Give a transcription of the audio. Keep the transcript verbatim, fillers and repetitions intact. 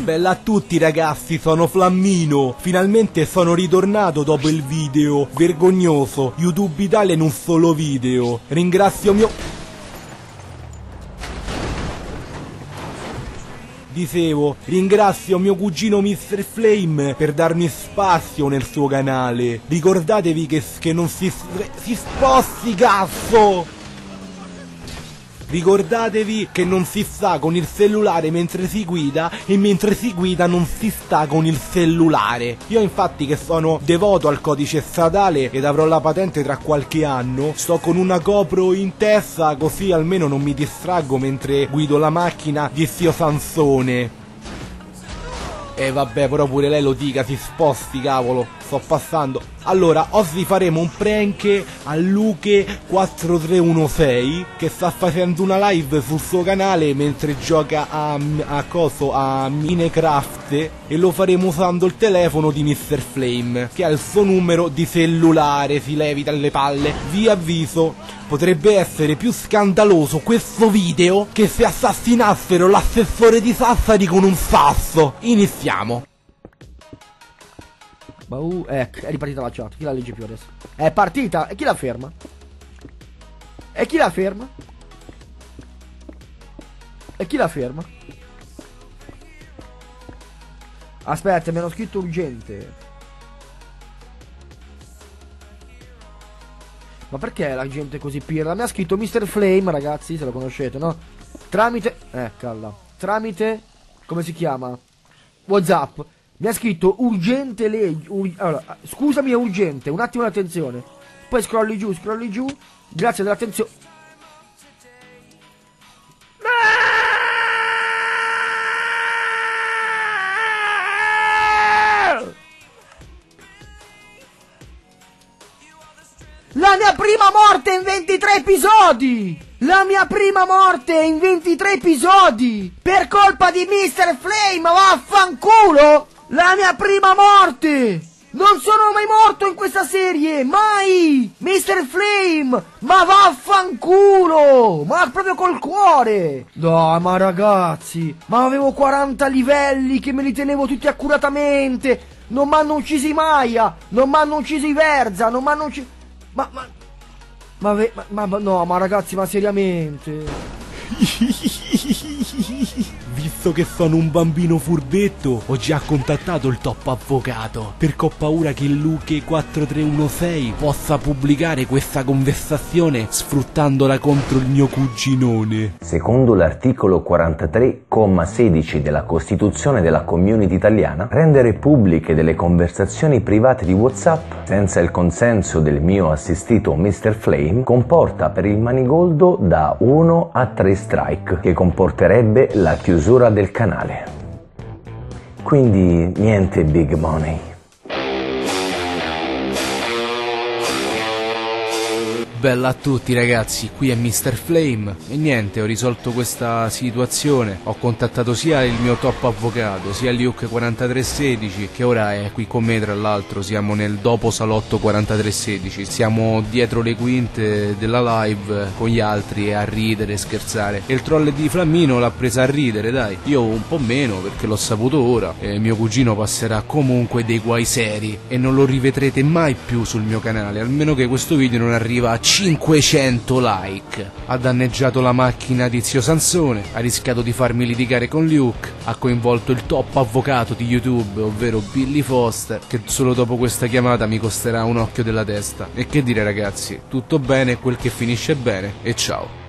Bella a tutti ragazzi, sono Flammino. Finalmente sono ritornato dopo il video vergognoso YouTube Italia in un solo video. Ringrazio mio... Dicevo, ringrazio mio cugino mister Flame per darmi spazio nel suo canale. Ricordatevi che, che non si... Si sposti, cazzo! Ricordatevi che non si sta con il cellulare mentre si guida, e mentre si guida non si sta con il cellulare. Io infatti, che sono devoto al codice statale ed avrò la patente tra qualche anno, sto con una GoPro in testa, così almeno non mi distraggo mentre guido la macchina di Zio Sansone. E vabbè, però pure lei lo dica, si sposti, cavolo, sto passando. Allora, oggi faremo un prank a Luke quattro tre uno sei che sta facendo una live sul suo canale mentre gioca a, a coso, a Minecraft, e lo faremo usando il telefono di mister Flame, che ha il suo numero di cellulare, si levi dalle palle. Vi avviso, potrebbe essere più scandaloso questo video che se assassinassero l'assessore di Sassari con un sasso. Iniziamo. Ma uh, ecco, è ripartita la chat, chi la legge più adesso? È partita, e chi la ferma? E chi la ferma? E chi la ferma? Aspetta, mi hanno scritto urgente. Ma perché la gente è così pirla? Mi ha scritto mister Flame, ragazzi, se lo conoscete, no? Tramite... Eh, calla. Tramite... Come si chiama? WhatsApp. Mi ha scritto urgente legge. Ur... Allora, scusami, è urgente. Un attimo di attenzione. Poi scrolli giù, scrolli giù. Grazie dell'attenzione. La mia prima morte in ventitré episodi! La mia prima morte in ventitré episodi! Per colpa di mister Flame, vaffanculo! La mia prima morte! Non sono mai morto in questa serie! Mai! mister Flame! Ma vaffanculo! Ma proprio col cuore! No, ma ragazzi! Ma avevo quaranta livelli che me li tenevo tutti accuratamente! Non mi hanno uccisi Maya! Non mi hanno uccisi Verza! Non mi hanno uccisi... Ma... Ma... Ma, ve, ma... ma... No, ma ragazzi, ma seriamente... Visto che sono un bambino furbetto, ho già contattato il top avvocato, perché ho paura che Luke quattro tre uno sei possa pubblicare questa conversazione sfruttandola contro il mio cuginone. Secondo l'articolo quarantatré comma sedici della Costituzione della Community Italiana, rendere pubbliche delle conversazioni private di WhatsApp senza il consenso del mio assistito mister Flame comporta per il manigoldo da uno a tre strike, che comporterebbe la chiusura del canale. Quindi niente big money. Bella a tutti ragazzi, qui è mister Flame e niente, ho risolto questa situazione, ho contattato sia il mio top avvocato, sia Luke quarantatré sedici, che ora è qui con me, tra l'altro siamo nel dopo Salotto quarantatré sedici, siamo dietro le quinte della live con gli altri a ridere e scherzare, e il troll di Flammino l'ha presa a ridere, dai, io un po' meno perché l'ho saputo ora, e mio cugino passerà comunque dei guai seri e non lo rivedrete mai più sul mio canale, almeno che questo video non arriva a cinquecento like. Ha danneggiato la macchina di Zio Sansone, ha rischiato di farmi litigare con Luke, ha coinvolto il top avvocato di YouTube, ovvero Billy Foster, che solo dopo questa chiamata mi costerà un occhio della testa. E che dire ragazzi, tutto bene quel che finisce bene, e ciao.